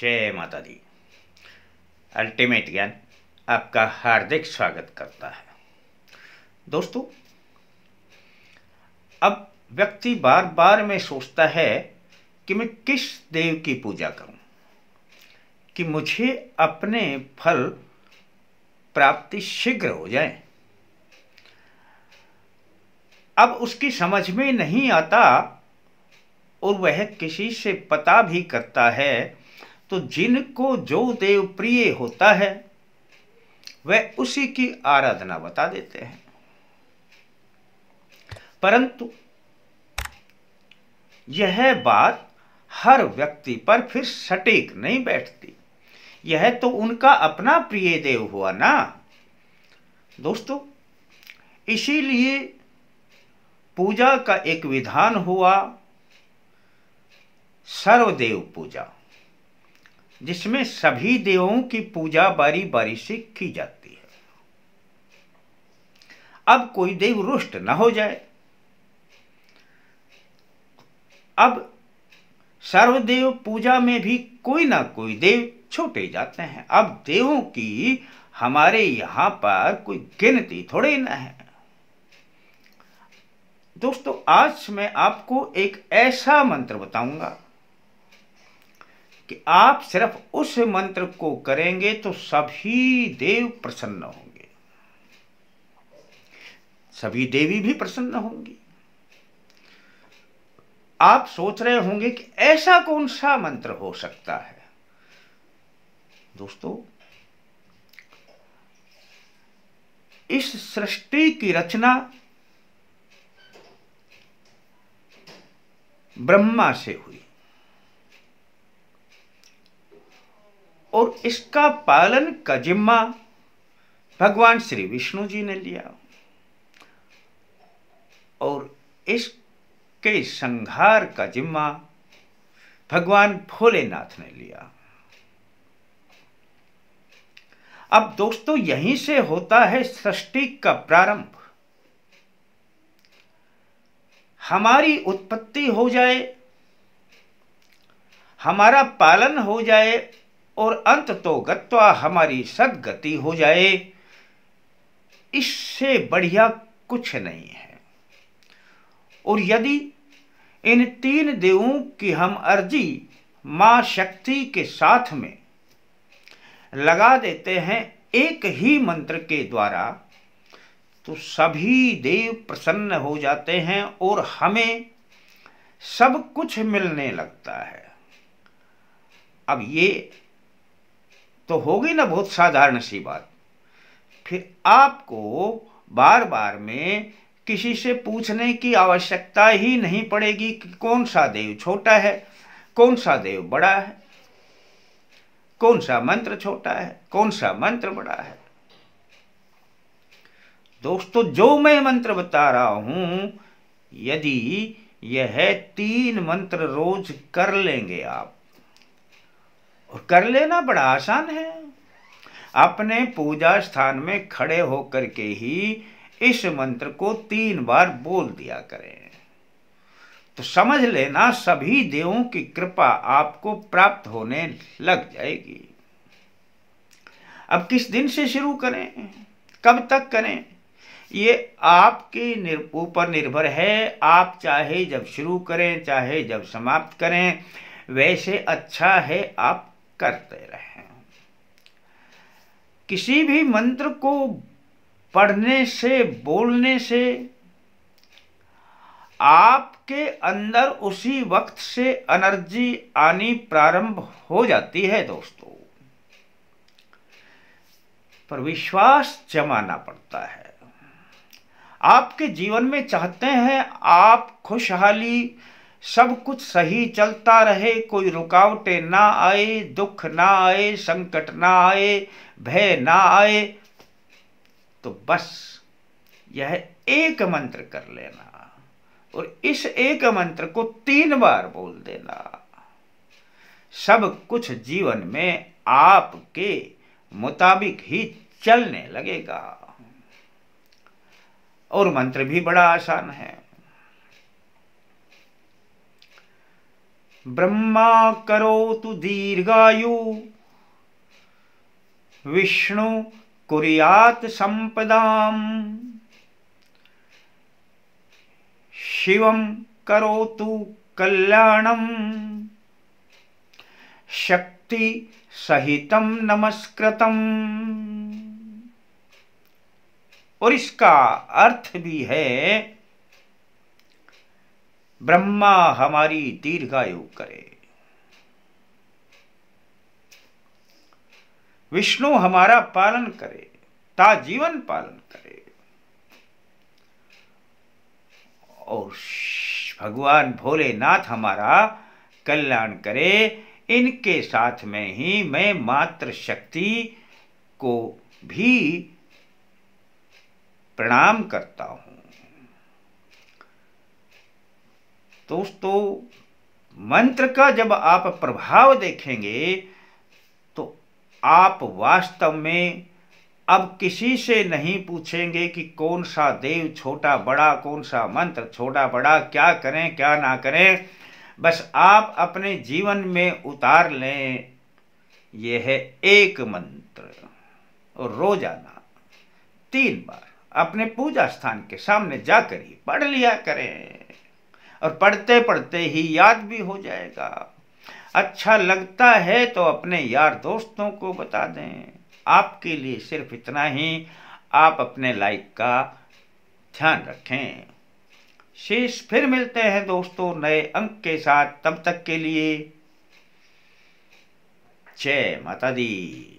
जय माता दी। अल्टीमेट ज्ञान आपका हार्दिक स्वागत करता है। दोस्तों, अब व्यक्ति बार बार में सोचता है कि मैं किस देव की पूजा करूं कि मुझे अपने फल प्राप्ति शीघ्र हो जाए। अब उसकी समझ में नहीं आता और वह किसी से पता भी करता है तो जिनको जो देव प्रिय होता है वह उसी की आराधना बता देते हैं। परंतु यह बात हर व्यक्ति पर फिर सटीक नहीं बैठती। यह तो उनका अपना प्रिय देव हुआ ना। दोस्तों, इसीलिए पूजा का एक विधान हुआ सर्वदेव पूजा, जिसमें सभी देवों की पूजा बारी बारी से की जाती है। अब कोई देव रुष्ट न हो जाए। अब सर्वदेव पूजा में भी कोई ना कोई देव छूटे जाते हैं। अब देवों की हमारे यहाँ पर कोई गिनती थोड़ी ना है। दोस्तों, आज मैं आपको एक ऐसा मंत्र बताऊंगा कि आप सिर्फ उस मंत्र को करेंगे तो सभी देव प्रसन्न होंगे, सभी देवी भी प्रसन्न होंगी। आप सोच रहे होंगे कि ऐसा कौन सा मंत्र हो सकता है। दोस्तों, इस सृष्टि की रचना ब्रह्मा से हुई और इसका पालन का जिम्मा भगवान श्री विष्णु जी ने लिया और इसके संहार का जिम्मा भगवान भोलेनाथ ने लिया। अब दोस्तों, यहीं से होता है सृष्टि का प्रारंभ। हमारी उत्पत्ति हो जाए, हमारा पालन हो जाए और अंत तो गत्वा हमारी सद्गति हो जाए, इससे बढ़िया कुछ नहीं है। और यदि इन तीन देवों की हम अर्जी मां शक्ति के साथ में लगा देते हैं एक ही मंत्र के द्वारा, तो सभी देव प्रसन्न हो जाते हैं और हमें सब कुछ मिलने लगता है। अब ये तो होगी ना बहुत साधारण सी बात। फिर आपको बार बार में किसी से पूछने की आवश्यकता ही नहीं पड़ेगी कि कौन सा देव छोटा है, कौन सा देव बड़ा है, कौन सा मंत्र छोटा है, कौन सा मंत्र बड़ा है। दोस्तों, जो मैं मंत्र बता रहा हूं, यदि यह तीन मंत्र रोज कर लेंगे आप, और कर लेना बड़ा आसान है, अपने पूजा स्थान में खड़े होकर के ही इस मंत्र को 3 बार बोल दिया करें, तो समझ लेना सभी देवों की कृपा आपको प्राप्त होने लग जाएगी। अब किस दिन से शुरू करें, कब तक करें, ये आपके ऊपर निर्भर है। आप चाहे जब शुरू करें, चाहे जब समाप्त करें, वैसे अच्छा है आप करते रहें। किसी भी मंत्र को पढ़ने से, बोलने से आपके अंदर उसी वक्त से एनर्जी आनी प्रारंभ हो जाती है। दोस्तों, पर विश्वास जमाना पड़ता है। आपके जीवन में चाहते हैं आप खुशहाली, सब कुछ सही चलता रहे, कोई रुकावटें ना आए, दुख ना आए, संकट ना आए, भय ना आए, तो बस यह एक मंत्र कर लेना और इस एक मंत्र को 3 बार बोल देना। सब कुछ जीवन में आपके मुताबिक ही चलने लगेगा। और मंत्र भी बड़ा आसान है। ब्रह्मा करोतु दीर्घायु, विष्णु कुर्यात संपदाम, शिवम करोतु कल्याणम, शक्ति सहितम नमस्कृतम। और इसका अर्थ भी है ब्रह्मा हमारी दीर्घायु करे, विष्णु हमारा पालन करे, ताजीवन पालन करे, और भगवान भोलेनाथ हमारा कल्याण करे। इनके साथ में ही मैं मातृ शक्ति को भी प्रणाम करता हूं। दोस्तों, मंत्र का जब आप प्रभाव देखेंगे तो आप वास्तव में अब किसी से नहीं पूछेंगे कि कौन सा देव छोटा बड़ा, कौन सा मंत्र छोटा बड़ा, क्या करें क्या ना करें, बस आप अपने जीवन में उतार लें। यह है एक मंत्र, और रोजाना 3 बार अपने पूजा स्थान के सामने जाकर ही पढ़ लिया करें, और पढ़ते पढ़ते ही याद भी हो जाएगा। अच्छा लगता है तो अपने यार दोस्तों को बता दें। आपके लिए सिर्फ इतना ही, आप अपने लाइफ का ध्यान रखें। शेष फिर मिलते हैं दोस्तों नए अंक के साथ। तब तक के लिए जय माता दी।